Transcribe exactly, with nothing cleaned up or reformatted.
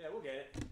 Yeah, we'll get it.